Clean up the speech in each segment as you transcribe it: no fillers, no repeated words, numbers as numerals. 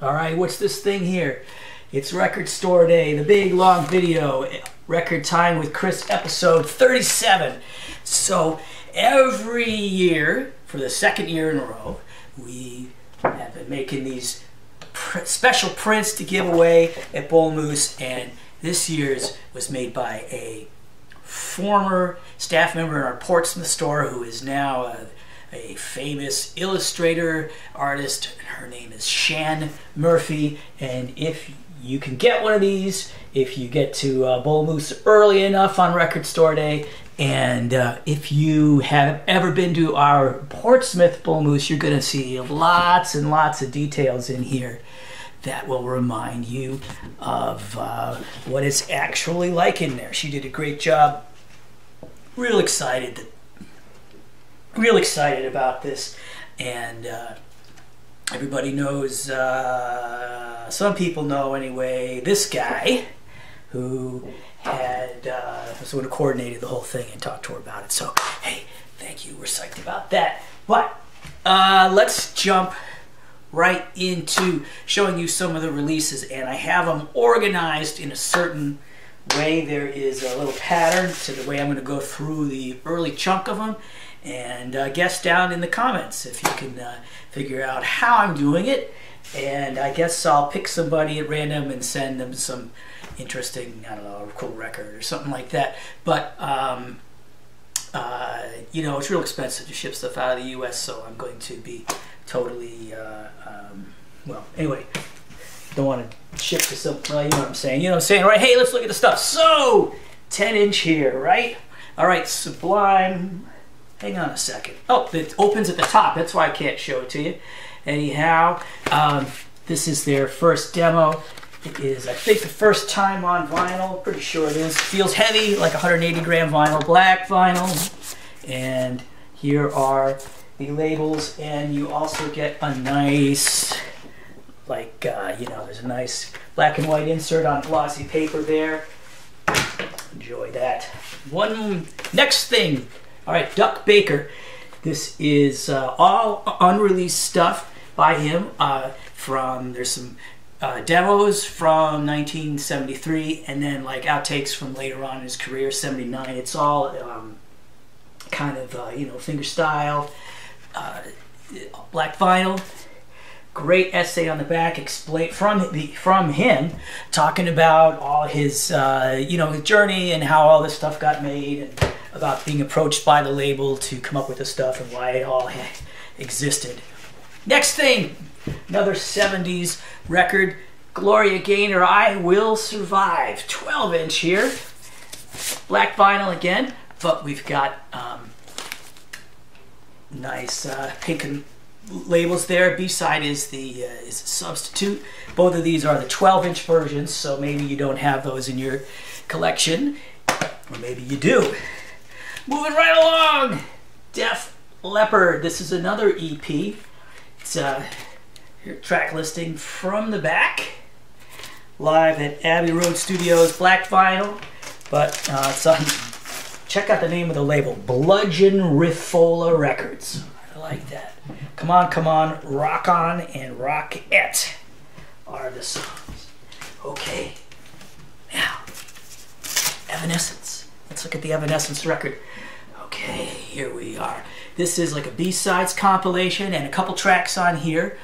All right, what's this thing here? It's Record Store Day, the big long video, Record Time with Chris, episode 37. So every year, for the second year in a row, we have been making these special prints to give away at Bull Moose, and this year's was made by a former staff member in our Portsmouth store who is now a famous illustrator artist. Her name is Shan Murphy, and if you can get one of these, if you get to Bull Moose early enough on Record Store Day, and if you have ever been to our Portsmouth Bull Moose, you're going to see lots and lots of details in here that will remind you of what it's actually like in there. She did a great job. Real excited about this, and everybody knows, some people know anyway, this guy who had sort of coordinated the whole thing and talked to her about it. So, hey, thank you. We're psyched about that. But let's jump right into showing you some of the releases, and I have them organized in a certain way. There is a little pattern to the way I'm going to go through the early chunk of them, and guess down in the comments if you can figure out how I'm doing it, and I guess I'll pick somebody at random and send them some interesting, I don't know, cool record or something like that. But you know, it's real expensive to ship stuff out of the US, so I'm going to be totally well, anyway, don't want to ship to some, well, you know what I'm saying, right? Hey, let's look at the stuff. So 10-inch here, right? All right, Sublime. Hang on a second. Oh, it opens at the top. That's why I can't show it to you. Anyhow, this is their first demo. It is, I think, the first time on vinyl. Pretty sure it is. It feels heavy, like 180-gram vinyl, black vinyl. And here are the labels. And you also get a nice, like, you know, there's a nice black and white insert on glossy paper there. Enjoy that. One next thing. All right, Duck Baker. This is all unreleased stuff by him. From there's some demos from 1973, and then like outtakes from later on in his career, 79. It's all kind of you know, finger style, black vinyl. Great essay on the back, explain from him, talking about all his you know, his journey and how all this stuff got made, and about being approached by the label to come up with this stuff and why it all existed. Next thing, another 70s record, Gloria Gaynor, I Will Survive, 12-inch here, black vinyl again, but we've got nice pink and labels there. B-side is the is Substitute. Both of these are the 12-inch versions, so maybe you don't have those in your collection, or maybe you do. Moving right along, Def Leppard. This is another EP. It's a track listing from the back, live at Abbey Road Studios, black vinyl, but it's on, check out the name of the label, Bludgeon Riffola Records. I like that. Come on, rock on, and rock it are the songs. Okay, now, Evanescence. Let's look at the Evanescence record. Okay, here we are. This is like a B-sides compilation, and a couple tracks on here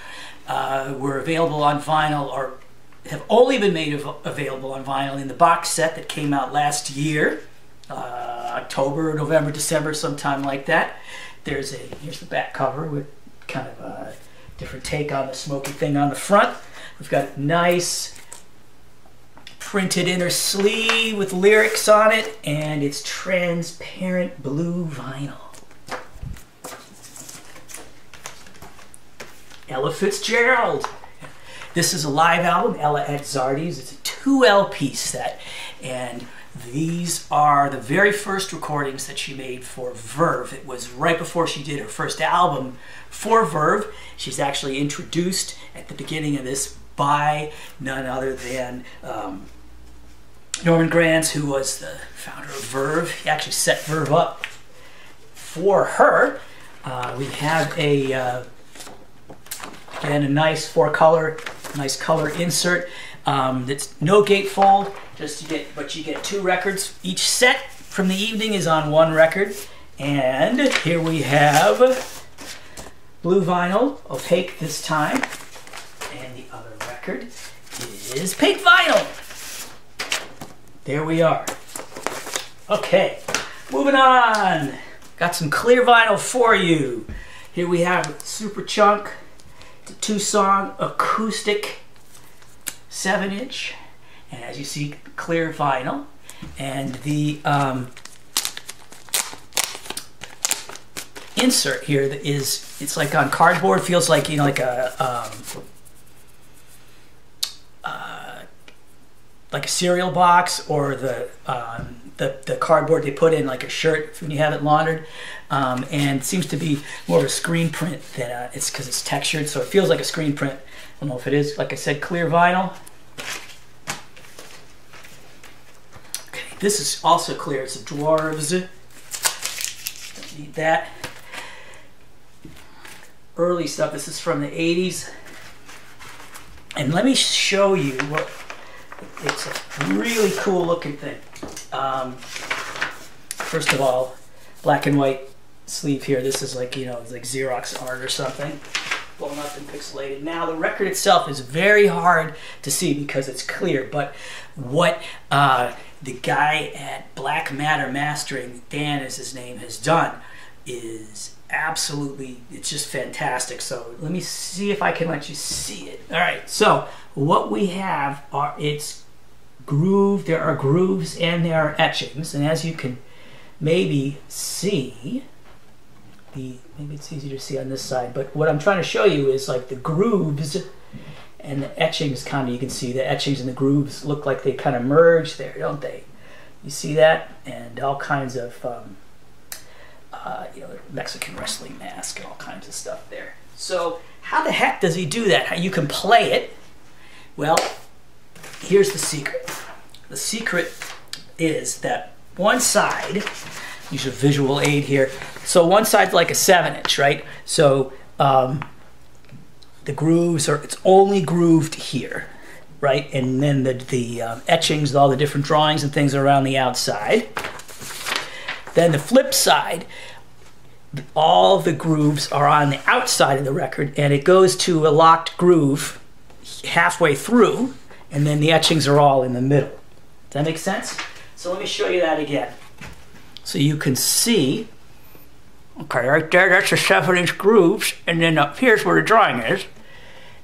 were available on vinyl, or have only been made available on vinyl in the box set that came out last year, October, November, December, sometime like that. There's a, here's the back cover with kind of a different take on the smoky thing on the front. We've got a nice printed inner sleeve with lyrics on it, and it's transparent blue vinyl. Ella Fitzgerald. This is a live album, Ella at Zardas. It's a 2LP set, and these are the very first recordings that she made for Verve. It was right before she did her first album for Verve. She's actually introduced at the beginning of this by none other than Norman Granz, who was the founder of Verve. He actually set Verve up for her. We have a, again, a nice four-color nice color insert. It's no gatefold, just you get, but you get 2 records. Each set from the evening is on 1 record. And here we have blue vinyl, opaque this time. And the other record is pink vinyl. There we are. Okay, moving on. Got some clear vinyl for you. Here we have Superchunk. It's a 2-song acoustic 7-inch. And as you see, clear vinyl. And the insert here that is, it's like on cardboard, feels like, you know, like a cereal box, or the cardboard they put in like a shirt when you have it laundered, and seems to be more of a screen print than it's, because it's textured, so it feels like a screen print. I don't know if it is. Like I said, clear vinyl. Okay, this is also clear. It's a Dwarves. Don't need that. Early stuff. This is from the 80s, and let me show you what. It's a really cool looking thing. First of all, black and white sleeve here. This is like, you know, it's like Xerox art or something. Blown up and pixelated. Now the record itself is very hard to see because it's clear, but what the guy at Black Matter Mastering, Dan is his name, has done is absolutely, it's just fantastic. So let me see if I can let you see it. All right, so what we have are, it's grooved, there are grooves and there are etchings, and as you can maybe see, the, maybe it's easier to see on this side, but what I'm trying to show you is like the grooves and the etchings, kind of, you can see the etchings and the grooves look like they kind of merge there, don't they? You see that? And all kinds of you know, Mexican wrestling mask and all kinds of stuff there. So how the heck does he do that? How you can play it? Well, here's the secret. The secret is that one side, use a visual aid here. So one side's like a 7-inch, right? So the grooves are, it's only grooved here, right? And then the etchings, all the different drawings and things are around the outside. Then the flip side, all the grooves are on the outside of the record, and it goes to a locked groove halfway through, and then the etchings are all in the middle. Does that make sense? So let me show you that again. So you can see, okay, right there, that's the 7-inch grooves, and then up here's where the drawing is,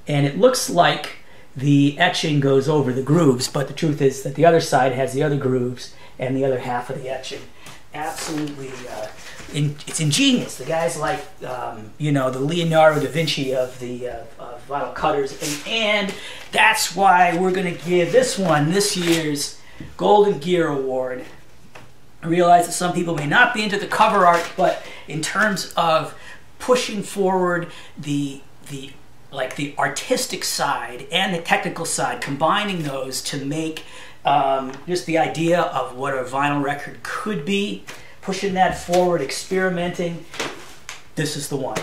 and it looks like the etching goes over the grooves, but the truth is that the other side has the other grooves and the other half of the etching. Absolutely, it's ingenious. The guy's like, you know, the Leonardo da Vinci of the vinyl cutters, and that's why we're going to give this one this year's Golden Gear Award. I realize that some people may not be into the cover art, but in terms of pushing forward the artistic side and the technical side, combining those to make just the idea of what a vinyl record could be, pushing that forward, experimenting, this is the one.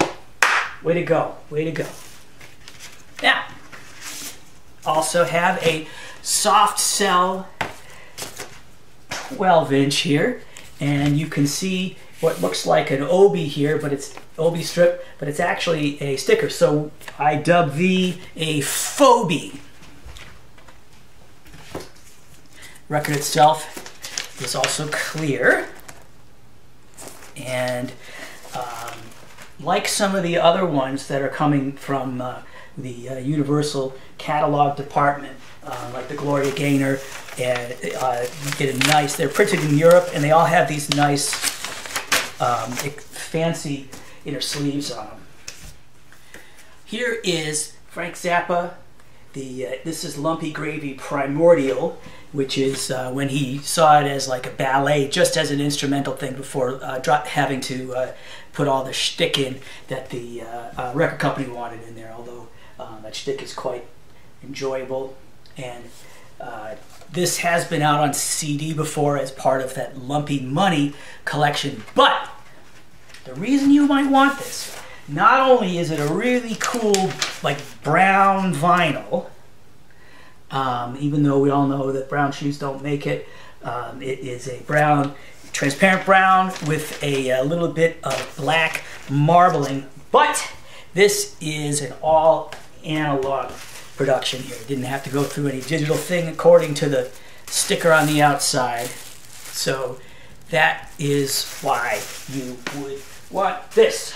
Way to go, way to go. Now, also have a Softcell 12-inch here, and you can see what looks like an Obi here, but it's Obi strip, but it's actually a sticker, so I dub thee a Phobie. Record itself is also clear, and like some of the other ones that are coming from the Universal Catalog Department, like the Gloria Gaynor, and you get a nice, they're printed in Europe, and they all have these nice fancy inner sleeves on them. Here is Frank Zappa. This is Lumpy Gravy Primordial, which is when he saw it as like a ballet, just as an instrumental thing before having to put all the shtick in that the record company wanted in there, although that shtick is quite enjoyable. And this has been out on CD before as part of that Lumpy Money collection, but the reason you might want this, not only is it a really cool like brown vinyl, Even though we all know that brown shoes don't make it, it is a brown, transparent brown with a little bit of black marbling. But this is an all analog production here. Didn't have to go through any digital thing according to the sticker on the outside. So that is why you would want this.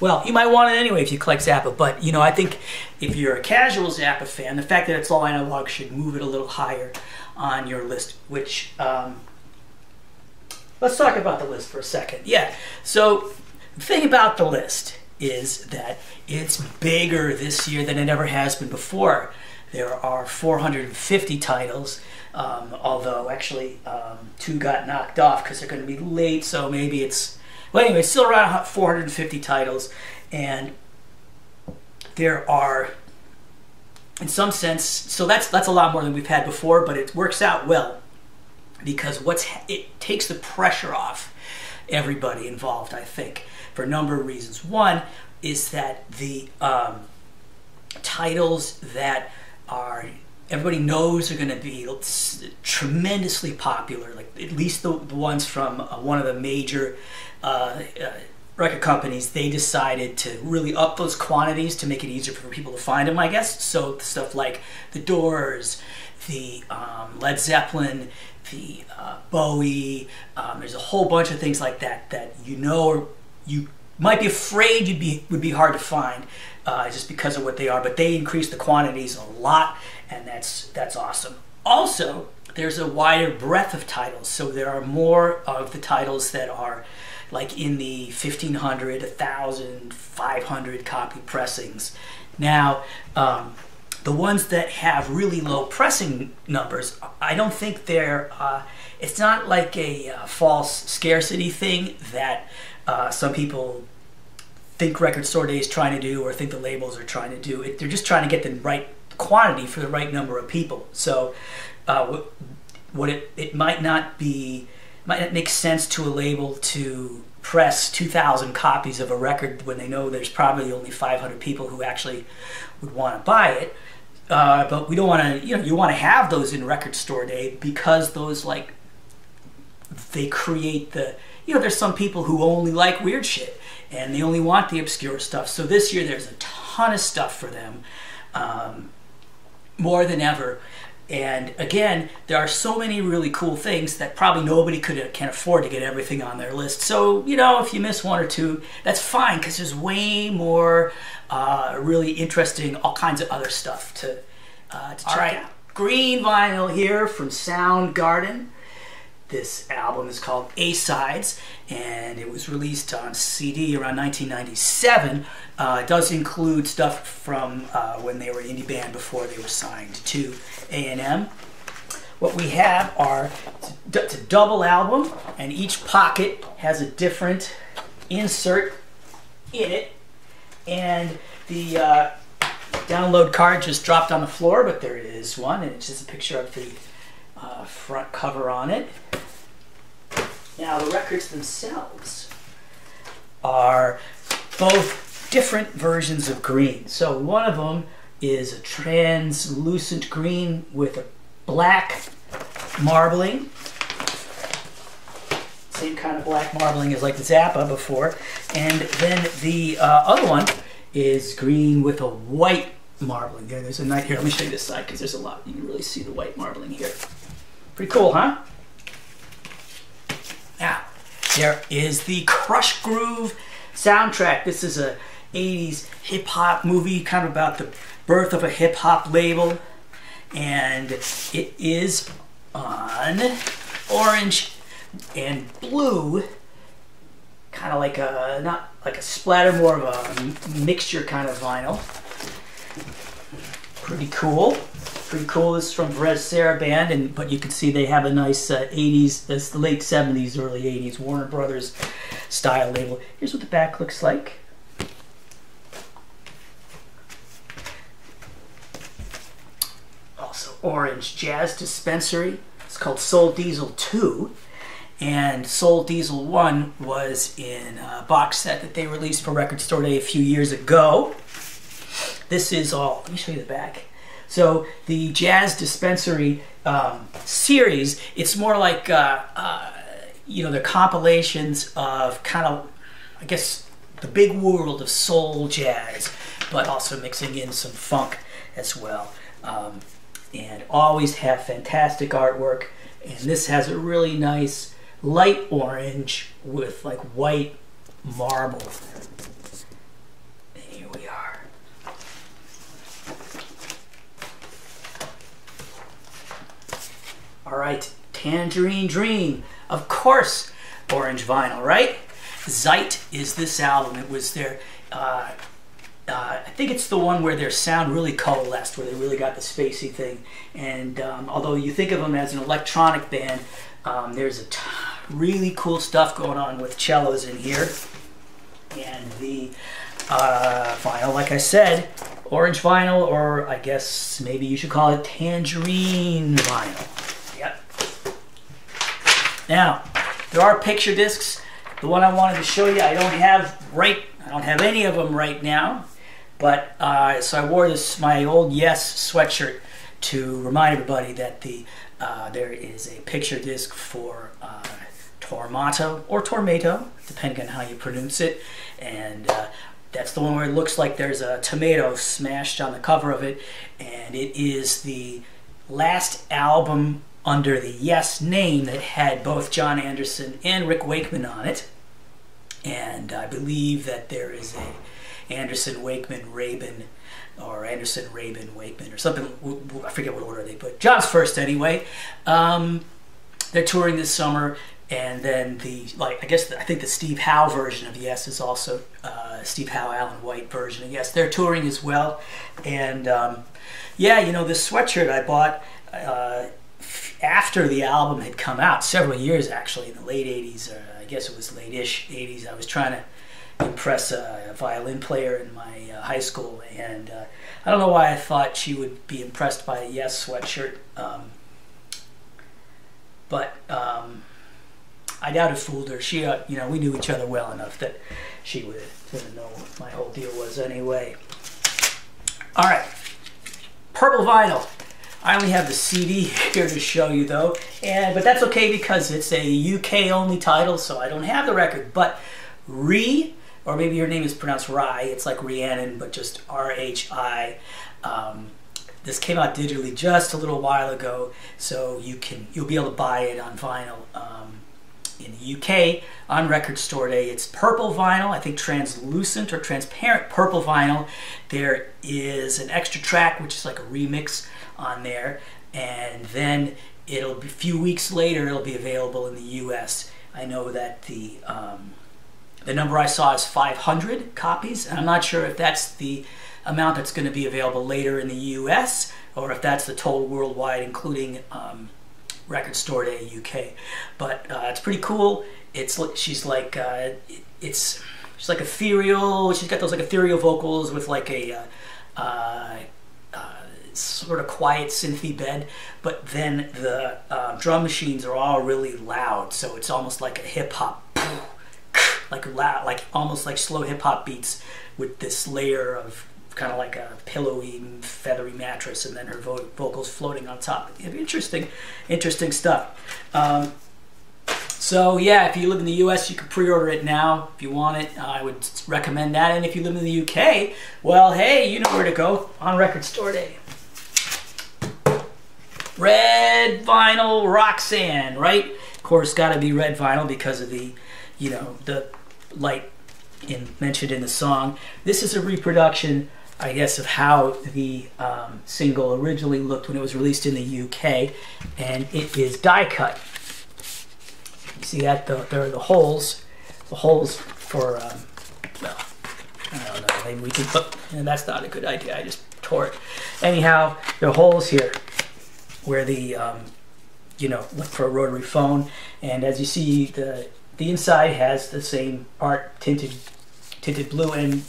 Well, you might want it anyway if you collect Zappa, but you know, I think if you're a casual Zappa fan, the fact that it's all analog should move it a little higher on your list, which, let's talk about the list for a second. Yeah, so the thing about the list is that it's bigger this year than it ever has been before. There are 450 titles, although actually two got knocked off because they're going to be late, so maybe it's... Well, anyway, still around 450 titles, and there are, in some sense, so that's a lot more than we've had before, but it works out well because it takes the pressure off everybody involved, I think, for a number of reasons. One is that the titles that are everybody knows are going to be tremendously popular, like at least the ones from one of the major record companies, they decided to really up those quantities to make it easier for people to find them, I guess. So stuff like the Doors, the Led Zeppelin, the Bowie, there's a whole bunch of things like that that you know you might be afraid would be hard to find just because of what they are, but they increased the quantities a lot, and that's awesome. Also, there's a wider breadth of titles, so there are more of the titles that are like in the 1,500, 1,000, 500 copy pressings. Now, the ones that have really low pressing numbers, I don't think they're, it's not like a false scarcity thing that some people think record store day is trying to do or think the labels are trying to do. They're just trying to get the right quantity for the right number of people. So it might not make sense to a label to press 2,000 copies of a record when they know there's probably only 500 people who actually would want to buy it. But we don't want to, you know, you want to have those in record store day because those, like, they create the, you know, there's some people who only like weird shit and they only want the obscure stuff. So this year there's a ton of stuff for them, more than ever. And again, there are so many really cool things that probably nobody can afford to get everything on their list. So, you know, if you miss one or two, that's fine, because there's way more really interesting, all kinds of other stuff to check out. Green vinyl here from Soundgarden. This album is called A-Sides, and it was released on CD around 1997. It does include stuff from when they were an indie band before they were signed to A&M. What we have are it's a double album, and each pocket has a different insert in it. And the download card just dropped on the floor, but there is one, and it's just a picture of the front cover on it. Now, the records themselves are both different versions of green. So one of them is a translucent green with a black marbling. Same kind of black marbling as like the Zappa before. And then the other one is green with a white marbling. Yeah, there's a night here. Let me show you this side because there's a lot. You can really see the white marbling here. Pretty cool, huh? Now, there is the Crush Groove soundtrack. This is a 80s hip-hop movie, kind of about the birth of a hip-hop label. And it is on orange and blue, kind of like a, not like a splatter, more of a mixture kind of vinyl. Pretty cool. Pretty cool. This is from Verve Sarah Band, but you can see they have a nice 80s, this late 70s, early 80s Warner Brothers style label. Here's what the back looks like. Also orange. Jazz Dispensary. It's called Soul Diesel 2, and Soul Diesel 1 was in a box set that they released for Record Store Day a few years ago. This is all, let me show you the back. So the Jazz Dispensary series, it's more like, you know, they're compilations of kind of, I guess, the big world of soul jazz, but also mixing in some funk as well. And always have fantastic artwork. And this has a really nice light orange with like white marble. And here we are. All right, Tangerine Dream. Of course, orange vinyl, right? Zeit is this album. It was their, I think it's the one where their sound really coalesced, where they really got the spacey thing. And although you think of them as an electronic band, there's a really cool stuff going on with cellos in here. And the vinyl, like I said, orange vinyl, or I guess maybe you should call it tangerine vinyl. Yep. Now, there are picture discs. The one I wanted to show you, I don't have any of them right now, but so I wore this, my old Yes sweatshirt, to remind everybody that the there is a picture disc for Tormato or Tormato, depending on how you pronounce it, and that's the one where it looks like there's a tomato smashed on the cover of it, and it is the last album under the Yes name that had both John Anderson and Rick Wakeman on it. And I believe that there is a Anderson-Wakeman-Rabin, or Anderson-Rabin-Wakeman, or something. I forget what order they put. John's first, anyway. They're touring this summer, and then the, like, I think the Steve Howe version of Yes is also Steve Howe, Alan White version of Yes. They're touring as well. And, yeah, you know, this sweatshirt I bought after the album had come out, several years, actually, in the late 80s, I guess it was late-ish 80s. I was trying to impress a violin player in my high school, and I don't know why I thought she would be impressed by a Yes sweatshirt, but I doubt it fooled her. She, you know, we knew each other well enough that she would know what my whole deal was anyway. All right, purple vinyl. I only have the CD here to show you, though, but that's okay because it's a UK-only title, so I don't have the record. But Rhi, or maybe your name is pronounced Rye, it's like Rhiannon, but just R-H-I. This came out digitally just a little while ago, so you'll be able to buy it on vinyl in the UK on Record Store Day. It's purple vinyl, I think translucent or transparent purple vinyl. There is an extra track, which is like a remix on there, and then it'll be a few weeks later it'll be available in the US. I know that the number I saw is 500 copies, and I'm not sure if that's the amount that's going to be available later in the US or if that's the total worldwide, including Record Store Day UK. But it's pretty cool. She's like ethereal. She's got those like ethereal vocals with like a sort of quiet synthy bed, but then the drum machines are all really loud, so it's almost like a hip-hop, like loud, like almost like slow hip-hop beats with this layer of kind of like a pillowy, feathery mattress, and then her vocals floating on top. Interesting stuff. So yeah, if you live in the US, you can pre-order it now if you want it. I would recommend that. And if you live in the UK, well, hey, you know where to go on Record Store Day. Red vinyl Roxanne, right? Of course, gotta be red vinyl because of the, you know, the light mentioned in the song. This is a reproduction, I guess, of how the single originally looked when it was released in the UK, and it is die cut. You see that? There are the holes for, well, I don't know, maybe we can, and that's not a good idea, I just tore it. Anyhow, there are holes here where the, you know, look for a rotary phone, and as you see, the inside has the same art tinted blue, and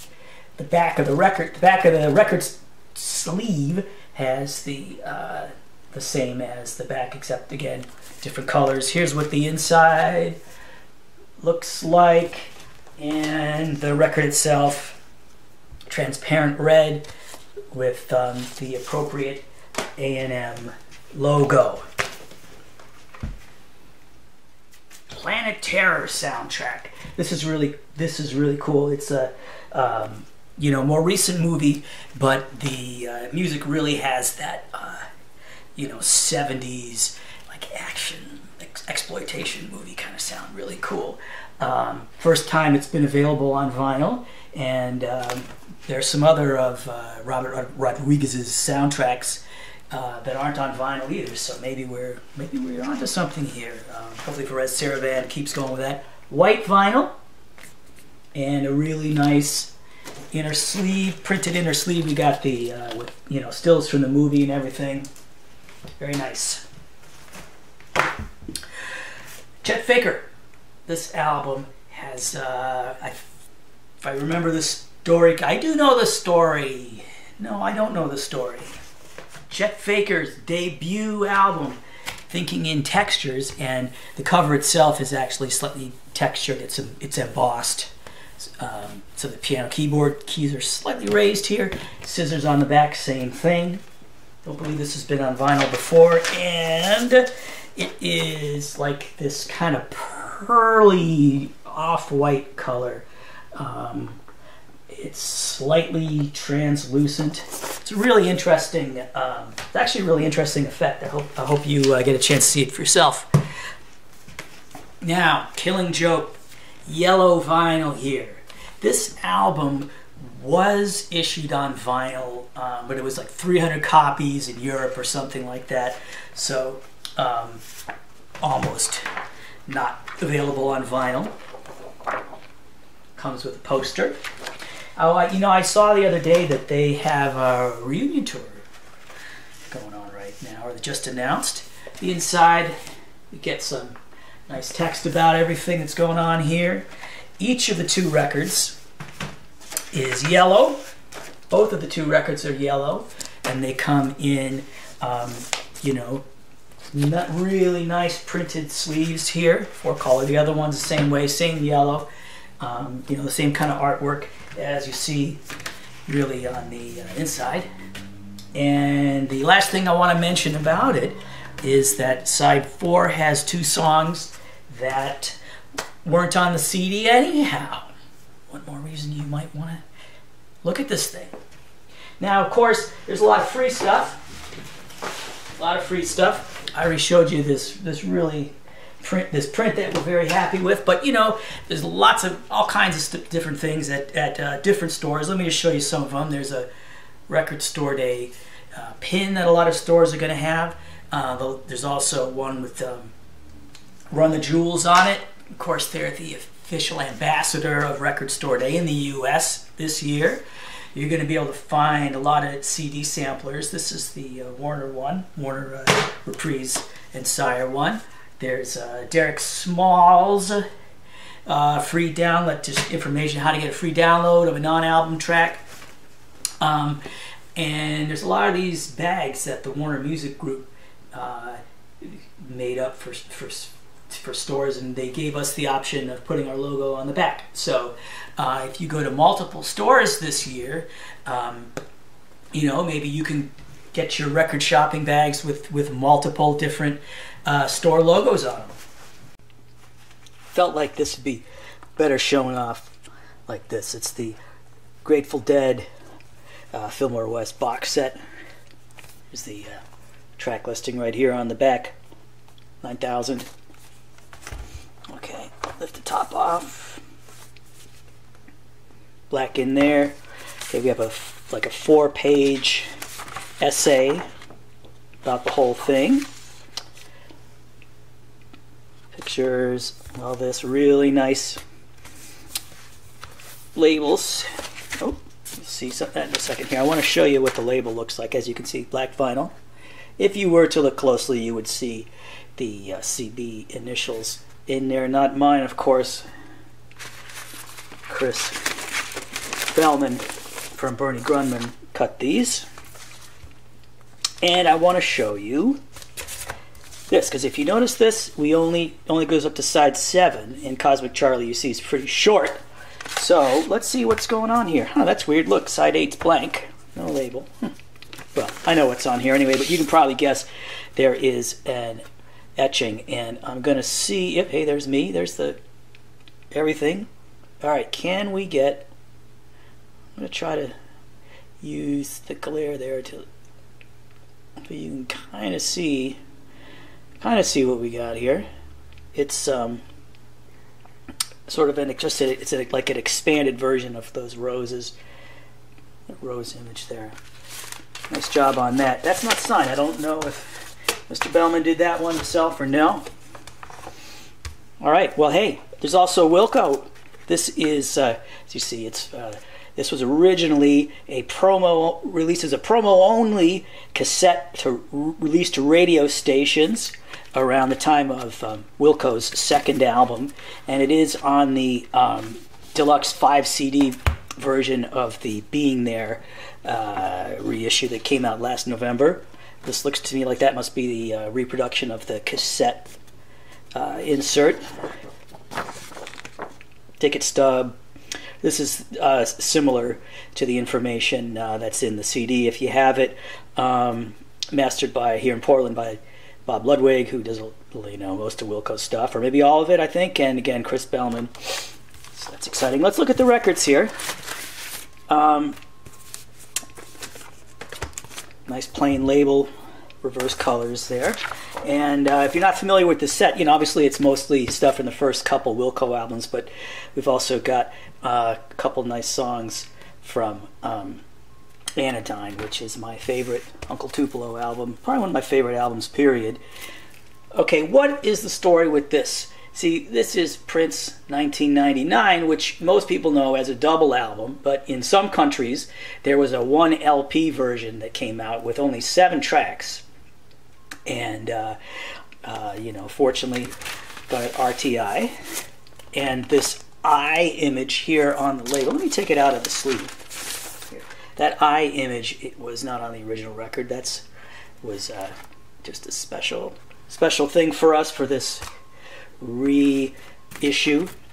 the back of the record, sleeve has the same as the back, except again, different colors. Here's what the inside looks like, and the record itself, transparent red, with the appropriate A&M logo. Planet Terror soundtrack. This is really cool. It's a you know, more recent movie, but the music really has that you know, 70s like action exploitation movie kind of sound. Really cool. First time it's been available on vinyl, and there's some other of Robert Rodriguez's soundtracks that aren't on vinyl either, so maybe we're onto something here. Hopefully Perez Saravan keeps going with that. White vinyl, and a really nice inner sleeve, printed inner sleeve. We got the with, you know, stills from the movie and everything. Very nice. Chet Faker. This album has, if I remember the story, I do know the story. No, I don't know the story. Chet Faker's debut album, Thinking in Textures, and the cover itself is actually slightly textured. It's embossed. So the piano keyboard keys are slightly raised here. Scissors on the back, same thing. Don't believe this has been on vinyl before. And it is like this kind of pearly off-white color. It's slightly translucent. It's a really interesting, it's actually a really interesting effect. I hope you get a chance to see it for yourself. Now, Killing Joke, yellow vinyl here. This album was issued on vinyl, but it was like 300 copies in Europe or something like that. So, almost not available on vinyl. Comes with a poster. Oh, you know, I saw the other day that they have a reunion tour going on right now, or they just announced. The inside, you get some nice text about everything that's going on here. Each of the two records is yellow. Both of the two records are yellow, and they come in, you know, not really nice printed sleeves here, four color. The other one's the same way, same yellow. You know, the same kind of artwork as you see really on the inside. And the last thing I want to mention about it is that side four has two songs that weren't on the CD anyhow. One more reason you might want to look at this thing. Now, of course, there's a lot of free stuff. I already showed you this really print that we're very happy with, but you know, there's lots of all kinds of different things at different stores. Let me just show you some of them. There's a Record Store Day pin that a lot of stores are going to have. There's also one with Run the Jewels on it. Of course, they're the official ambassador of Record Store Day in the U.S. this year. You're going to be able to find a lot of CD samplers. This is the Warner one, Warner Reprise and Sire one. There's Derek Small's free download, just information how to get a free download of a non-album track. And there's a lot of these bags that the Warner Music Group made up for stores, and they gave us the option of putting our logo on the back. So if you go to multiple stores this year, you know, maybe you can get your record shopping bags with multiple different store logos on them. Felt like this would be better shown off like this. It's the Grateful Dead Fillmore West box set. Here's the track listing right here on the back. 9,000. Okay, lift the top off. Black in there. Okay, we have like a 4-page essay about the whole thing. Pictures, all this really nice labels. Oh, you'll see that in a second here. I want to show you what the label looks like. As you can see, black vinyl. If you were to look closely, you would see the CB initials in there. Not mine, of course. Chris Bellman from Bernie Grundman cut these. And I want to show you this, because if you notice this, we only goes up to side 7, and Cosmic Charlie, you see, is pretty short. So let's see what's going on here. Huh, that's weird. Look, side 8's blank. No label. Well, I know what's on here anyway, but you can probably guess there is an etching. And I'm going to see if... Hey, there's me. There's the... everything. All right, can we get... I'm going to try to use the glare there to... so you can kind of see what we got here. It's sort of an just a, it's a, like an expanded version of those roses. That rose image there. Nice job on that. That's not signed. I don't know if Mr. Bellman did that one himself or no. All right. Well, hey, there's also Wilco. This is as you see, it's. This was originally a promo, released as a promo-only cassette to release to radio stations around the time of Wilco's second album, and it is on the deluxe 5-CD version of the Being There reissue that came out last November. This looks to me like that must be the reproduction of the cassette insert. Ticket stub. This is similar to the information that's in the CD, if you have it, mastered by here in Portland by Bob Ludwig, who does most of Wilco's stuff, or maybe all of it, I think. And again, Chris Bellman. So that's exciting. Let's look at the records here. Nice plain label, reverse colors there. And if you're not familiar with the set, obviously it's mostly stuff in the first couple Wilco albums, but we've also got a couple nice songs from Anodyne, which is my favorite Uncle Tupelo album, probably one of my favorite albums, period. Okay, what is the story with this? See, this is Prince 1999, which most people know as a double album, but in some countries there was a 1 LP version that came out with only 7 tracks. And, fortunately, got an RTI. And this eye image here on the label. Let me take it out of the sleeve. Here. That eye image, it was not on the original record. That's was just a special thing for us for this reissue.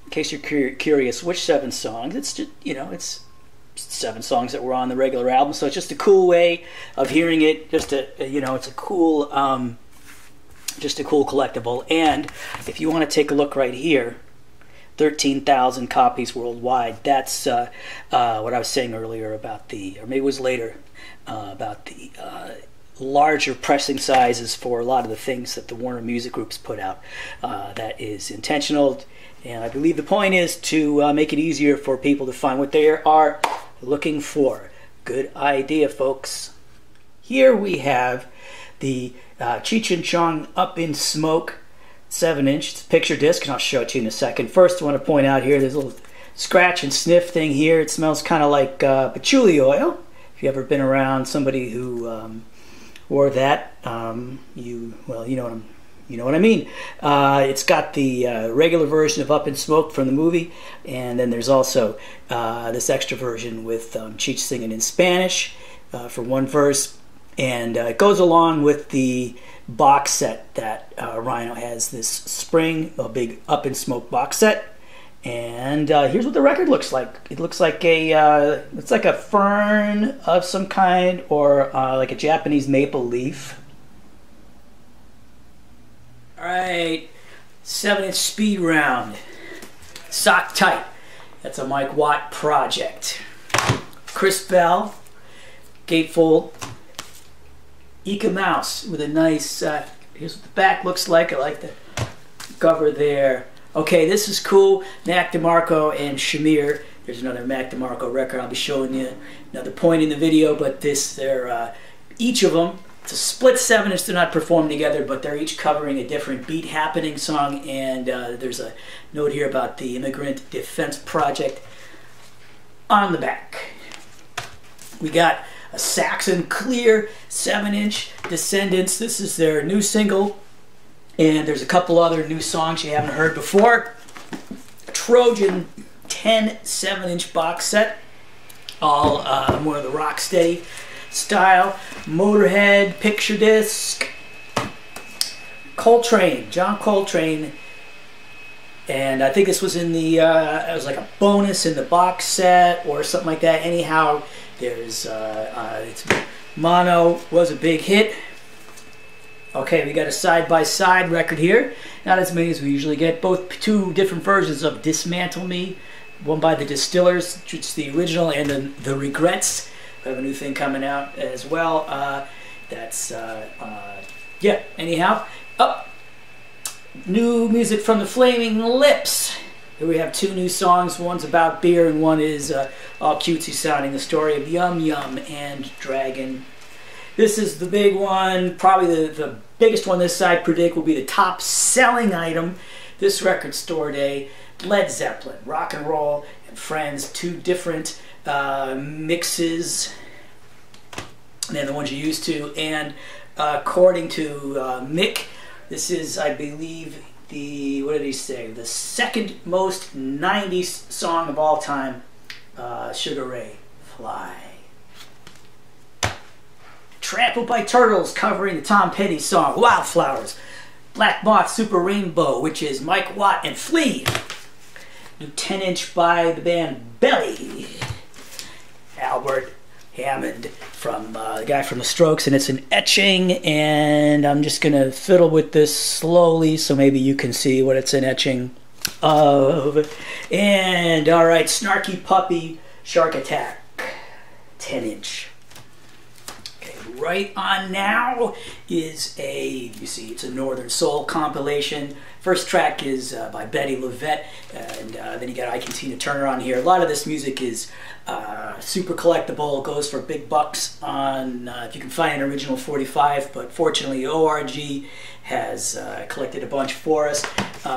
In case you're curious, which 7 songs? It's just, it's 7 songs that were on the regular album, so it's just a cool way of hearing it. Just it's a cool, collectible. And if you want to take a look right here. 13,000 copies worldwide. That's what I was saying earlier about the, or maybe it was later, about the larger pressing sizes for a lot of the things that the Warner Music Group's put out. That is intentional, and I believe the point is to make it easier for people to find what they are looking for. Good idea, folks. Here we have the Cheech and Chong Up in Smoke 7-inch picture disc, and I'll show it to you in a second. First, I want to point out here, there's a little scratch and sniff thing here. It smells kind of like patchouli oil. If you've ever been around somebody who wore that, you know what I mean. It's got the regular version of Up in Smoke from the movie, and then there's also this extra version with Cheech singing in Spanish for one verse. And it goes along with the box set that Rhino has this spring, a big Up in Smoke box set. And here's what the record looks like. It looks like a it's like a fern of some kind, or like a Japanese maple leaf. All right, 7-inch speed round, sock tight. That's a Mike Watt project. Chris Bell, gatefold. Eka Mouse with a nice, here's what the back looks like. I like the cover there. Okay, this is cool. Mac DeMarco and Shamir. There's another Mac DeMarco record I'll be showing you another point in the video, but this, they're, each of them, it's a split 7-inch, they're not performed together, but they're each covering a different Beat Happening song, and there's a note here about the Immigrant Defense Project on the back. We got a Saxon Clear 7-inch Descendants. This is their new single, and there's a couple other new songs you haven't heard before. Trojan 10 7-inch box set, all more of the Rocksteady style. Motorhead picture disc. Coltrane, John Coltrane, and I think this was in the it was like a bonus in the box set or something like that. Anyhow, There's it's Mono was a big hit. Okay, we got a side-by-side record here. Not as many as we usually get. Both two different versions of Dismantle Me. One by the Distillers, which is the original, and then The Regrets. We have a new thing coming out as well. Yeah, anyhow. Up. New music from the Flaming Lips. Here we have two new songs. One's about beer and one is all cutesy sounding. The story of Yum Yum and Dragon. This is the big one. Probably the biggest one this side, predict, will be the top selling item this record store day. Led Zeppelin, Rock and Roll, and Friends. Two different mixes than the ones you're used to. And according to Mick, this is, I believe, the, what did he say? The second most 90s song of all time, Sugar Ray, Fly. Trampled by Turtles, covering the Tom Petty song, Wildflowers. Black Moth, Super Rainbow, which is Mike Watt and Flea. New 10-inch by the band Belly. Albert Hammond, from the guy from The Strokes, and it's an etching, and I'm just going to fiddle with this slowly so maybe you can see what it's an etching of. And, alright, Snarky Puppy, Shark Attack, 10-inch. Right on now is a, you see, it's a Northern Soul compilation. First track is by Betty Levette, and then you got Ike and Tina Turner on here. A lot of this music is super collectible, goes for big bucks on, if you can find an original 45, but fortunately ORG has collected a bunch for us.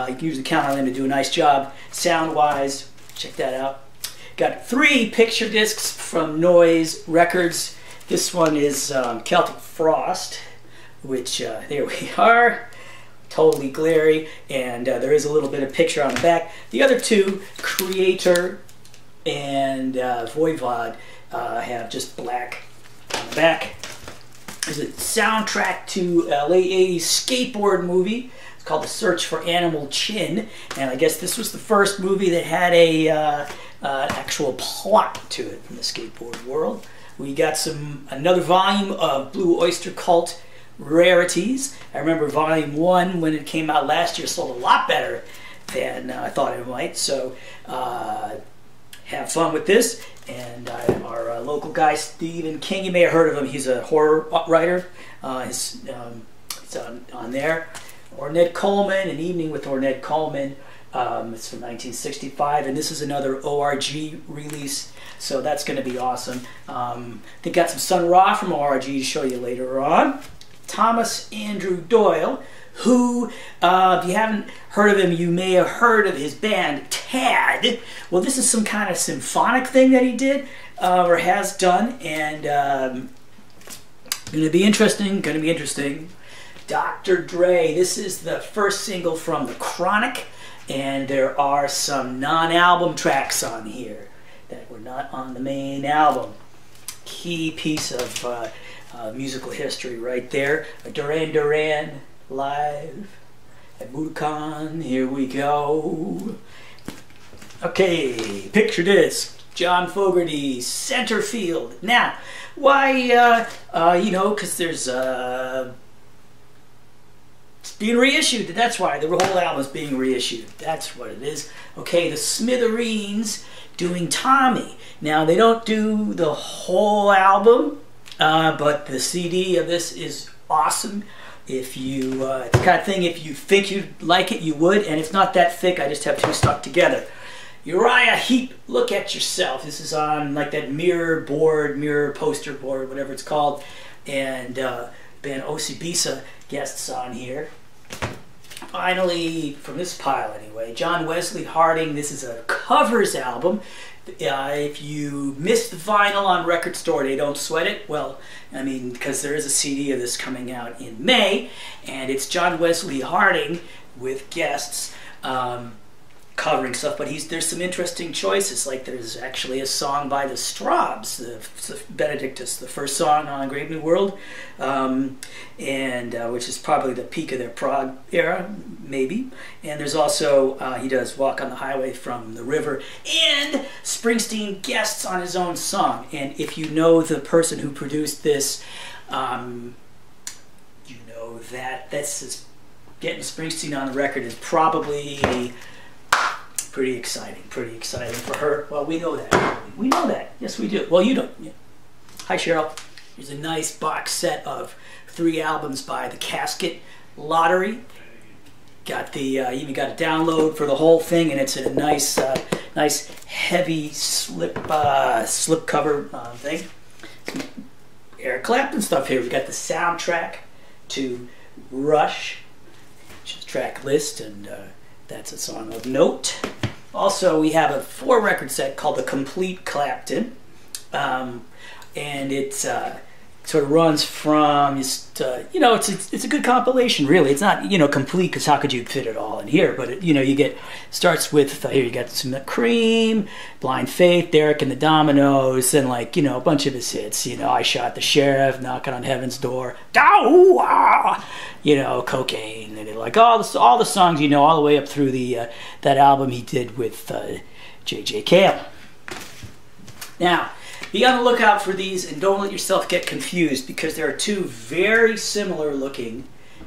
You can usually count on them to do a nice job sound-wise. Check that out. Got 3 picture discs from Noise Records. This one is Celtic Frost, which, there we are, totally glary, and there is a little bit of picture on the back. The other two, Creator and Voivod, have just black on the back. There's a soundtrack to a late 80s skateboard movie. It's called The Search for Animal Chin, and I guess this was the first movie that had a actual plot to it from the skateboard world. We got another volume of Blue Oyster Cult Rarities. I remember volume 1 when it came out last year sold a lot better than I thought it might. So have fun with this. And our local guy Stephen King, you may have heard of him. He's a horror writer. It's on there. Ornette Coleman, An Evening with Ornette Coleman. It's from 1965, and this is another ORG release, so that's going to be awesome. They got some Sun Ra from ORG to show you later on. Thomas Andrew Doyle, who, if you haven't heard of him, you may have heard of his band Tad. Well, this is some kind of symphonic thing that he did, or has done, and going to be interesting. Dr. Dre, this is the first single from The Chronic. And there are some non-album tracks on here that were not on the main album. Key piece of musical history right there. Duran Duran live at Budokan. Here we go. Okay, picture disc. John Fogerty, Center Field. Now, why? You know, because there's it's being reissued, that's why. The whole album is being reissued. That's what it is. Okay, the Smithereens doing Tommy. Now, they don't do the whole album, but the CD of this is awesome. If you, it's the kind of thing, if you think you'd like it, you would, and it's not that thick. I just have 2 stuck together. Uriah Heep, Look at Yourself. This is on like that mirror poster board, whatever it's called, and band Osibisa guests on here. Finally, from this pile anyway, John Wesley Harding. This is a covers album. If you missed the vinyl on Record Store Day, don't sweat it. Well, I mean, because there is a CD of this coming out in May, and it's John Wesley Harding with guests. covering stuff, but there's some interesting choices. Like there's actually a song by the Straubs, the Benedictus, the first song on Great New World, which is probably the peak of their prog era, maybe. And there's also, he does Walk on the Highway from the River, and Springsteen guests on his own song. And if you know the person who produced this, you know that this is getting Springsteen on the record is probably pretty exciting for her. Well, we know that. We know that. Yes, we do. Well, you don't. Yeah. Hi, Cheryl. Here's a nice box set of 3 albums by the Casket Lottery. Got the even got a download for the whole thing, and it's a nice, nice heavy slipcover thing. Some Eric Clapton stuff here. We got the soundtrack to Rush, which is track list, and that's a song of note. Also, we have a 4 record set called The Complete Clapton, and it sort of runs from, you know, it's a good compilation, really. It's not, you know, complete, because how could you fit it all in here? But, it, you know, you get, starts with, here you got some Cream, Blind Faith, Derek and the Dominoes, and like, you know, a bunch of his hits. You know, I Shot the Sheriff, Knocking on Heaven's Door, you know, Cocaine, and like all the songs, you know, all the way up through the that album he did with J.J. Cale. Now, be on the lookout for these, and don't let yourself get confused, because there are 2 very similar looking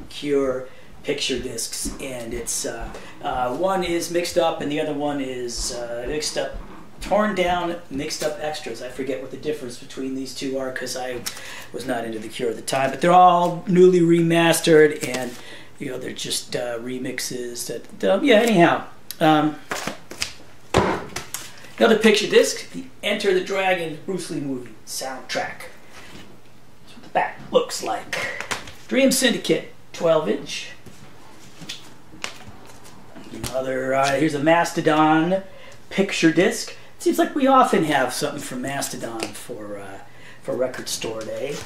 Cure picture discs, and it's one is mixed up and the other one is mixed up, torn down, mixed up extras. I forget what the difference between these 2 are, because I was not into the Cure at the time, but they're all newly remastered, and you know, they're just remixes that yeah, anyhow. Another picture disc, the Enter the Dragon Bruce Lee movie soundtrack. That's what the back looks like. Dream Syndicate, 12-inch. Another, here's a Mastodon picture disc. It seems like we often have something from Mastodon for Record Store Day.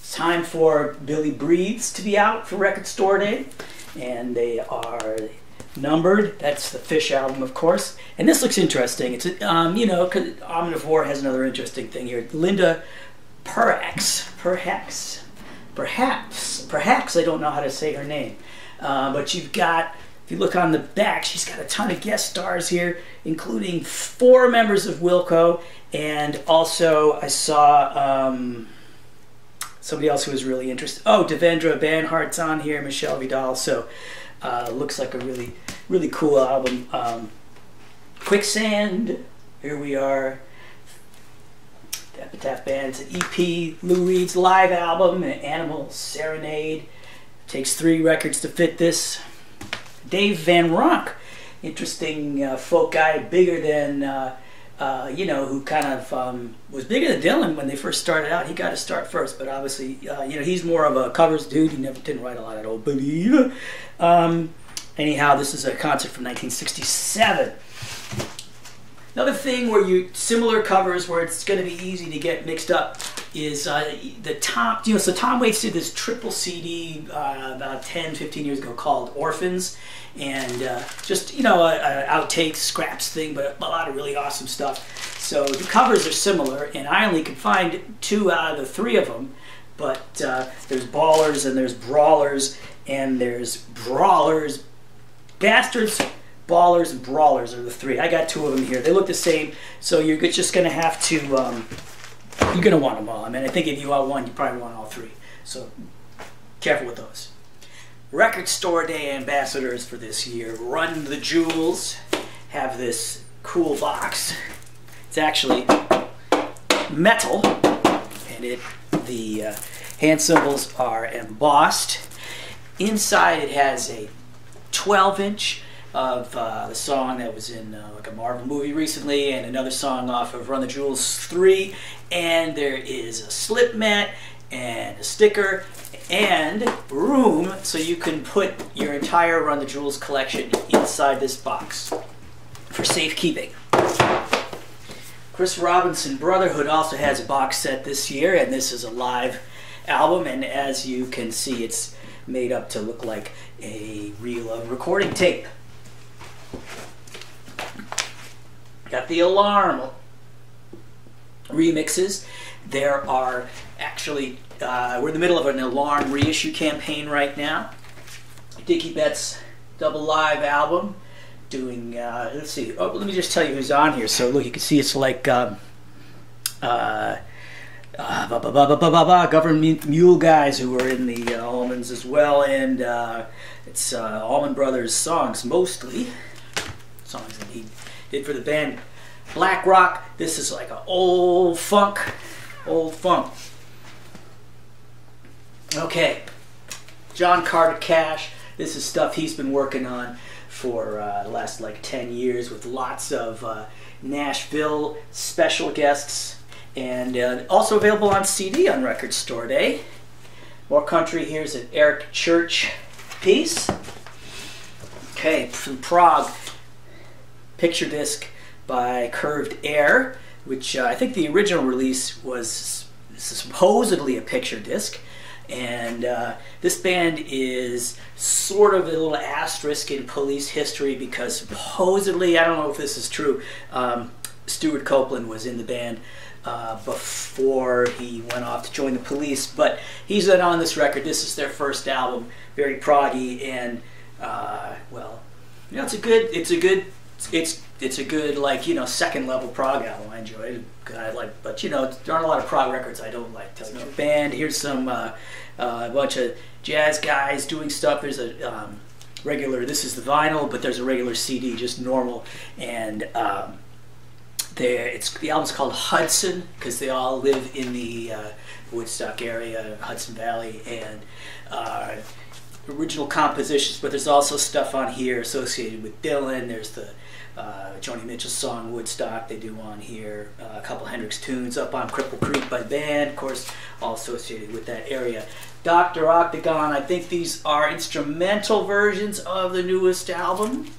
It's time for Billy Breathes to be out for Record Store Day, and they are numbered. That's the Fish album, of course. And this looks interesting. It's, you know, because Omnivore has another interesting thing here. Linda Perhax, I don't know how to say her name. But you've got, if you look on the back, she's got a ton of guest stars here, including 4 members of Wilco. And also I saw somebody else who was really interested. Oh, Devendra Banhart's on here, Michelle Vidal. So looks like a really, really cool album. Quicksand, Here We Are, the Epitaph Band. It's an EP, Lou Reed's live album, an Animal Serenade. Takes 3 records to fit this. Dave Van Ronk, interesting folk guy, bigger than, you know, who kind of was bigger than Dylan when they first started out. He got to start first, but obviously, you know, he's more of a covers dude. He didn't write a lot at all, believe. Anyhow, this is a concert from 1967. Another thing where you, similar covers where it's going to be easy to get mixed up is the Tom, you know, so Tom Waits did this triple CD about 10, 15 years ago called Orphans, and just, you know, an outtakes, scraps thing, but a lot of really awesome stuff. So the covers are similar, and I only could find 2 out of the 3 of them, but there's Ballers, and there's Brawlers, and there's Brawlers, Bastards, Ballers, and Brawlers are the 3. I got 2 of them here. They look the same, so you're just going to have to, you're going to want them all. I mean, I think if you want one, you probably want all 3. So careful with those. Record Store Day ambassadors for this year. Run the Jewels have this cool box. It's actually metal, and the hand cymbals are embossed. Inside it has a 12-inch of the song that was in like a Marvel movie recently, and another song off of Run the Jewels 3, and there is a slip mat and a sticker and room so you can put your entire Run the Jewels collection inside this box for safekeeping. Chris Robinson Brotherhood also has a box set this year, and this is a live album, and as you can see, it's made up to look like a reel of recording tape. Got the Alarm remixes. There are actually, we're in the middle of an Alarm reissue campaign right now. Dickie Betts' double live album doing, let's see, oh, let me just tell you who's on here. So look, you can see it's like Government Mule guys who were in the Allmans as well, and it's Allman Brothers songs mostly, songs that he did for the band Black Rock. This is like an old funk, old funk. Okay, John Carter Cash. This is stuff he's been working on for the last like 10 years with lots of Nashville special guests, and also available on CD on Record Store Day. More country. Here's an Eric Church piece. Okay, from Prague, picture disc by Curved Air, which I think the original release was supposedly a picture disc. And this band is sort of a little asterisk in police history because supposedly, I don't know if this is true, Stuart Copeland was in the band before he went off to join the police, but he's not on this record. This is their first album, very proggy, and well, you know, it's a good like, you know, second level prog album. I enjoy it. I like, but you know, there aren't a lot of prog records I don't like. Tell you the band. Here's some a bunch of jazz guys doing stuff. There's a regular. This is the vinyl, but there's a regular CD, just normal. And the album's called Hudson because they all live in the Woodstock area, Hudson Valley, and original compositions. But there's also stuff on here associated with Dylan. There's the Joni Mitchell's song Woodstock they do on here, a couple Hendrix tunes, Up on Cripple Creek by the band, of course, all associated with that area. Dr. Octagon, I think these are instrumental versions of the newest album.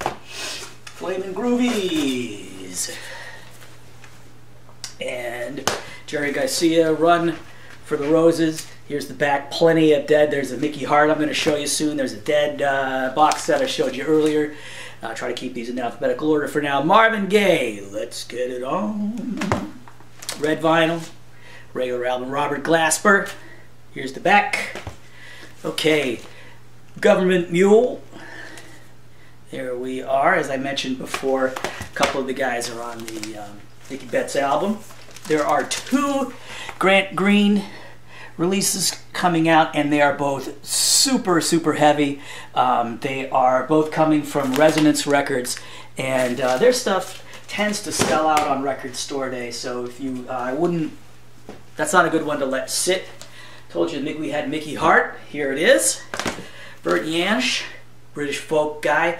Flamin' Groovies. And Jerry Garcia, Run for the Roses. Here's the back, plenty of Dead. There's a Mickey Hart I'm going to show you soon. There's a Dead box set I showed you earlier. I'll try to keep these in alphabetical order for now. Marvin Gaye, Let's Get It On. Red vinyl, regular album, Robert Glasper. Here's the back. Okay, Government Mule. There we are. As I mentioned before, a couple of the guys are on the Dickie Betts album. There are two Grant Green releases coming out, and they are both super, super heavy. They are both coming from Resonance Records, and their stuff tends to sell out on Record Store Day, so if you, I wouldn't, that's not a good one to let sit. Told you we had Mickey Hart, here it is. Bert Jansch, British folk guy.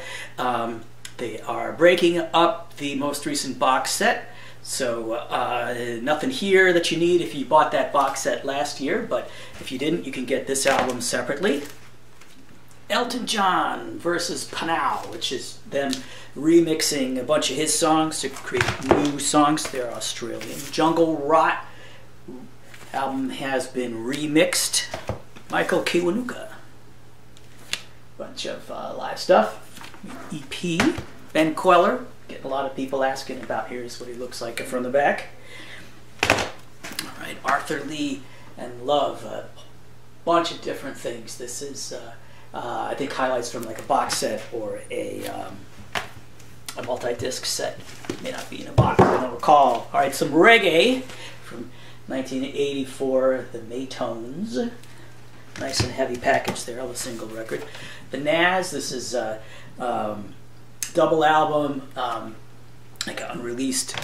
They are breaking up the most recent box set. So nothing here that you need if you bought that box set last year, but if you didn't, you can get this album separately. Elton John versus Panau, which is them remixing a bunch of his songs to create new songs. They're Australian. Jungle Rot album has been remixed. Michael Kiwanuka. Bunch of live stuff. EP. Ben Queller. Getting a lot of people asking about, here's what he looks like from the back. All right, Arthur Lee and Love, a bunch of different things. This is, I think, highlights from like a box set or a multi-disc set. It may not be in a box, I don't recall. All right, some reggae from 1984, the Maytones. Nice and heavy package there of a single record. The Nas, this is double album, like an unreleased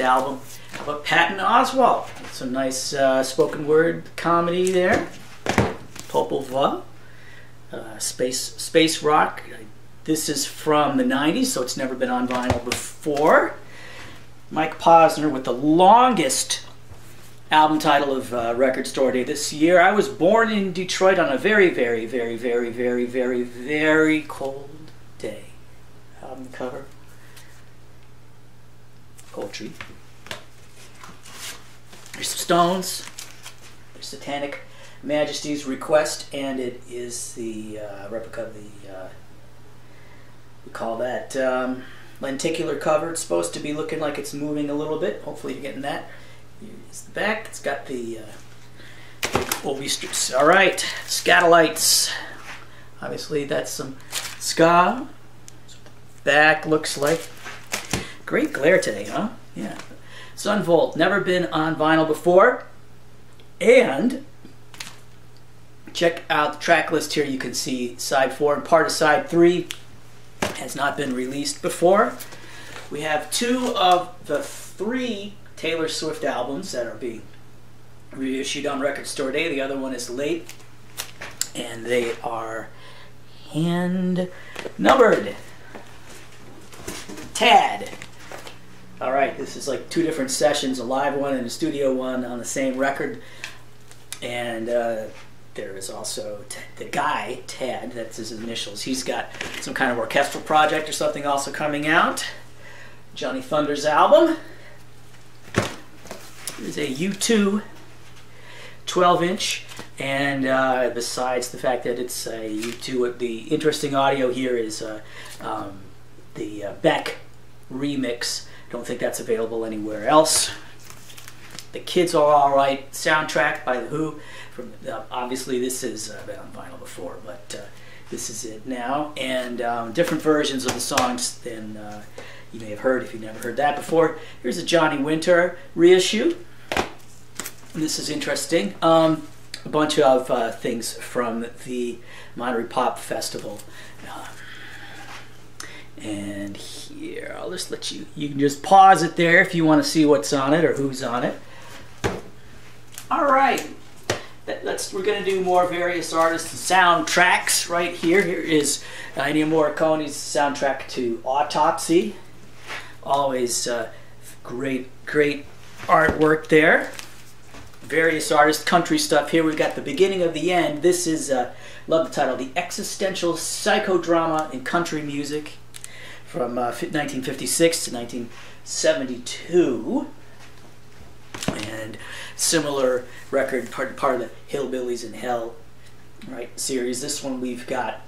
album. How about Patton Oswalt? Some nice spoken word comedy there. Popol Vuh, space rock. This is from the 90s, so it's never been on vinyl before. Mike Posner with the longest album title of Record Store Day this year. I was born in Detroit on a very, very, very, very, very, very, very cold day. Album cover, poetry. There's some Stones, there's Satanic Majesty's Request, and it is the replica of the we call that lenticular cover. It's supposed to be looking like it's moving a little bit. Hopefully you're getting that. Here's the back. It's got the OB strips. All right, Scatolites. Obviously that's some ska. That's what the back looks like. Great glare today, huh? Yeah. Sunvolt, never been on vinyl before. And check out the track list here. You can see side 4 and part of side 3 has not been released before. We have 2 of the 3 Taylor Swift albums that are being reissued on Record Store Day. The other one is late, and they are hand numbered. Tad. All right, this is like 2 different sessions, a live one and a studio one on the same record. And there is also the guy, Tad, that's his initials. He's got some kind of orchestral project or something also coming out. Johnny Thunder's album. There's a U2 12-inch. And besides the fact that it's a U2, the interesting audio here is the Beck remix. Don't think that's available anywhere else. The Kids Are Alright soundtrack by The Who. From obviously this has been on vinyl before, but this is it now. And different versions of the songs than you may have heard if you've never heard that before. Here's a Johnny Winter reissue. This is interesting. A bunch of things from the Monterey Pop Festival. And here, I'll just let you, you can just pause it there if you want to see what's on it or who's on it. All right, we're going to do more various artists' soundtracks right here. Here is Ennio Morricone's soundtrack to Autopsy. Always great, great artwork there. Various artists, country stuff. Here we've got The Beginning of the End. This is, love the title, The Existential Psychodrama in Country Music from 1956 to 1972. And similar record, part of the Hillbillies in Hell series. This one we've got,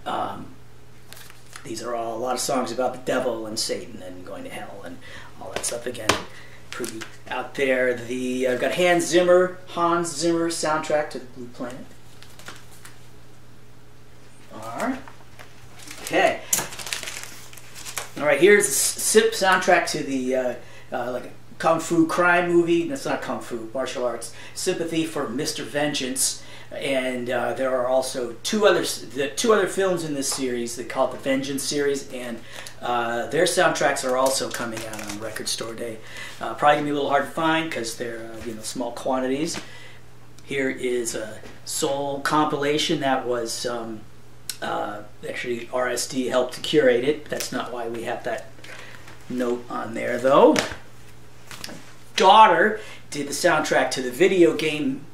these are all a lot of songs about the devil and Satan and going to hell and all that stuff again. Pretty out there. The I've got Hans Zimmer soundtrack to The Blue Planet. All right, here's the SIP soundtrack to the like a kung fu crime movie. That's not kung fu, martial arts. Sympathy for Mr. Vengeance. And there are also two other films in this series. They call it the Vengeance series, and their soundtracks are also coming out on Record Store Day. Probably gonna be a little hard to find because they're small quantities. Here is a soul compilation that was actually RSD helped to curate it. That's not why we have that note on there though. Daughter did the soundtrack to the video game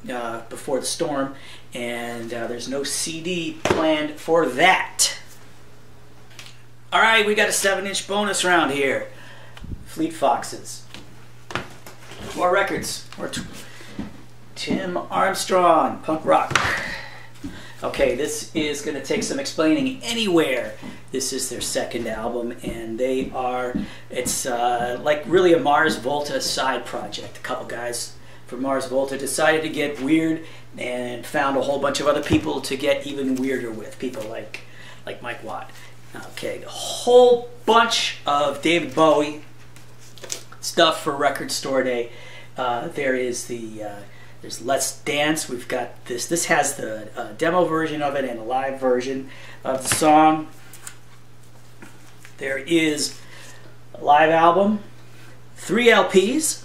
Before the Storm, and there's no CD planned for that. All right, we got a 7-inch bonus round here. Fleet Foxes. More records. More Tim Armstrong, punk rock. Okay, this is going to take some explaining anywhere. This is their second album, and they are, it's like really a Mars Volta side project. A couple guys from Mars Volta decided to get weird and found a whole bunch of other people to get even weirder with, people like Mike Watt. Okay, a whole bunch of David Bowie stuff for Record Store Day. There is the... There's Let's Dance. We've got this. This has the demo version of it and a live version of the song. There is a live album, 3 LPs,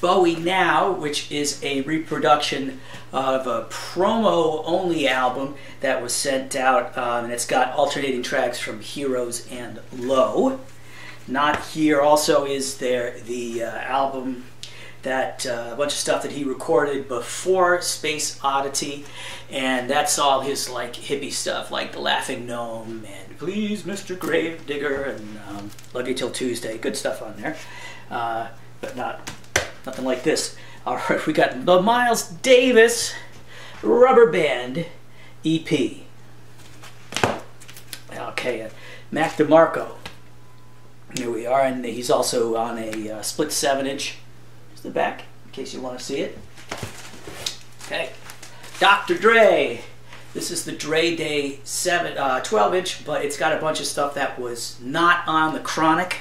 Bowie Now, which is a reproduction of a promo-only album that was sent out, and it's got alternating tracks from Heroes and Low. Not Here also is there the album that a bunch of stuff that he recorded before Space Oddity, and that's all his like hippie stuff, like The Laughing Gnome and Please Mr. Gravedigger and Love You Till Tuesday. Good stuff on there, but nothing like this. All right, we got the Miles Davis Rubber Band EP. Okay, Mac DeMarco. Here we are, and he's also on a split 7-inch. Here's the back, in case you want to see it. Okay, Dr. Dre. This is the Dre Day 12-inch, but it's got a bunch of stuff that was not on the Chronic.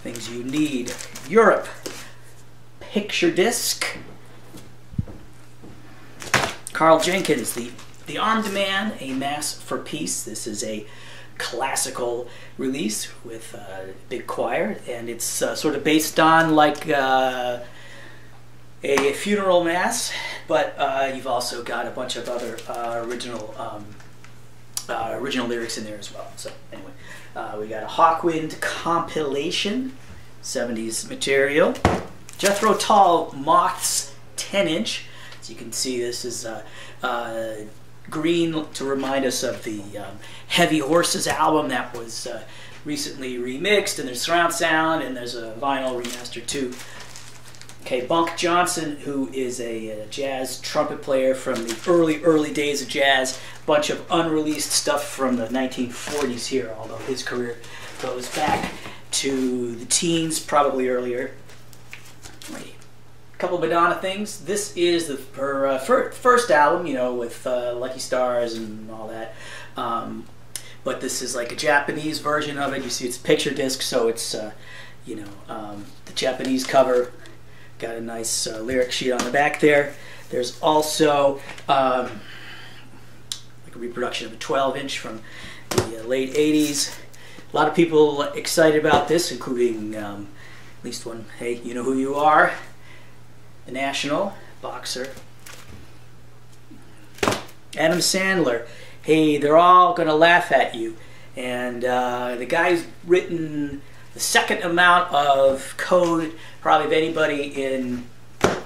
Things you need. Europe. Picture Disc. Carl Jenkins, the Armed Man, A Mass for Peace. This is a classical release with a big choir, and it's sort of based on like a funeral mass, but you've also got a bunch of other original lyrics in there as well. So anyway, we got a Hawkwind compilation, 70s material. Jethro Tull Moths 10-inch. As you can see, this is green to remind us of the Heavy Horses album that was recently remixed, and there's surround sound, and there's a vinyl remaster too. Okay, Bunk Johnson, who is a jazz trumpet player from the early days of jazz, bunch of unreleased stuff from the 1940s here, although his career goes back to the teens, probably earlier. Couple Madonna things. This is her first album, you know, with Lucky Stars and all that. But this is like a Japanese version of it. You see, it's picture disc, so it's, you know, the Japanese cover. Got a nice lyric sheet on the back there. There's also like a reproduction of a 12-inch from the late 80s. A lot of people excited about this, including at least one, hey, you know who you are. The National, boxer. Adam Sandler, hey, they're all gonna laugh at you. And the guy's written the second amount of code probably of anybody in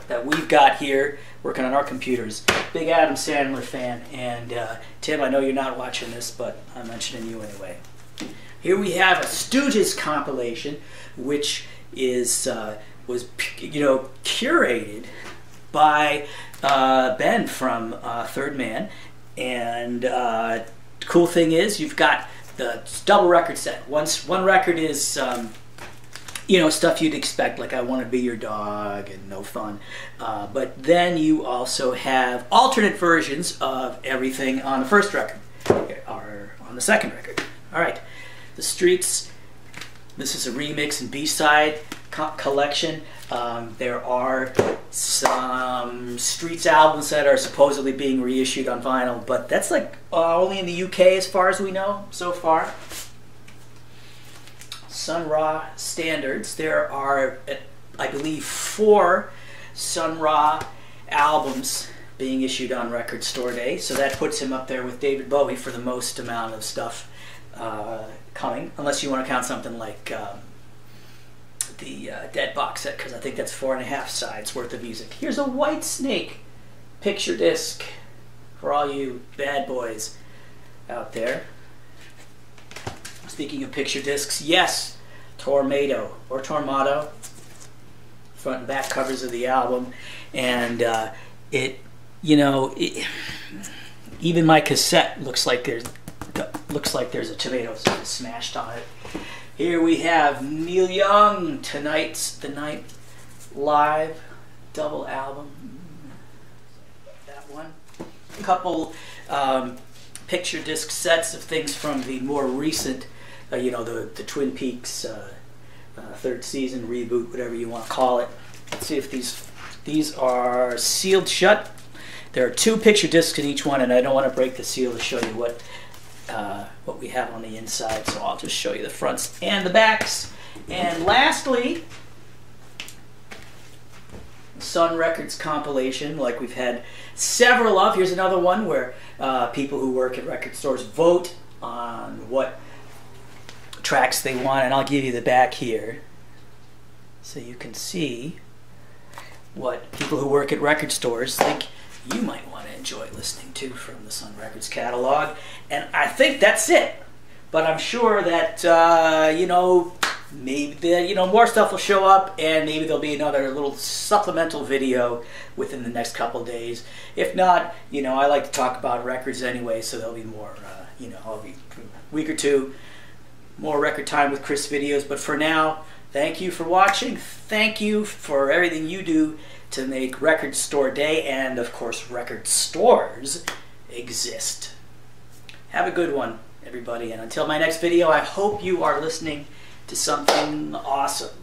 that we've got here working on our computers. Big Adam Sandler fan. And Tim, I know you're not watching this, but I'm mentioning you anyway. Here we have a Stooges compilation, which is was, you know, curated by Ben from Third Man. And the cool thing is you've got the double record set. One record is, you know, stuff you'd expect, like I Want to Be Your Dog and No Fun. But then you also have alternate versions of everything on the first record, or on the second record. All right, The Streets. This is a remix and B-side collection. There are some Streets albums that are supposedly being reissued on vinyl, but that's like only in the UK as far as we know so far. Sun Ra standards. There are, I believe, 4 Sun Ra albums being issued on Record Store Day, so that puts him up there with David Bowie for the most amount of stuff coming, unless you want to count something like the Dead box set, because I think that's 4.5 sides worth of music. Here's a White Snake picture disc for all you bad boys out there. Speaking of picture discs, Yes, Tormato, or Tormato, front and back covers of the album, and even my cassette looks like there's a tomato smashed on it. Here we have Neil Young, Tonight's the Night Live, double album, that one. A couple picture disc sets of things from the more recent, you know, the Twin Peaks third season reboot, whatever you want to call it. Let's see if these are sealed shut. There are 2 picture discs in each one, and I don't want to break the seal to show you what we have on the inside, so I'll just show you the fronts and the backs. And lastly, Sun Records compilation, like we've had several of. Here's another one where people who work at record stores vote on what tracks they want, and I'll give you the back here so you can see what people who work at record stores think you might want to enjoy listening to from the Sun Records catalog. And I think that's it, but I'm sure that you know, maybe more stuff will show up, and maybe there'll be another little supplemental video within the next couple days. If not, you know, I like to talk about records anyway, so there'll be more you know, every week or two, more record time with Chris videos. But for now, thank you for watching. Thank you for everything you do to make Record Store Day and, of course, record stores exist. Have a good one, everybody. And until my next video, I hope you are listening to something awesome.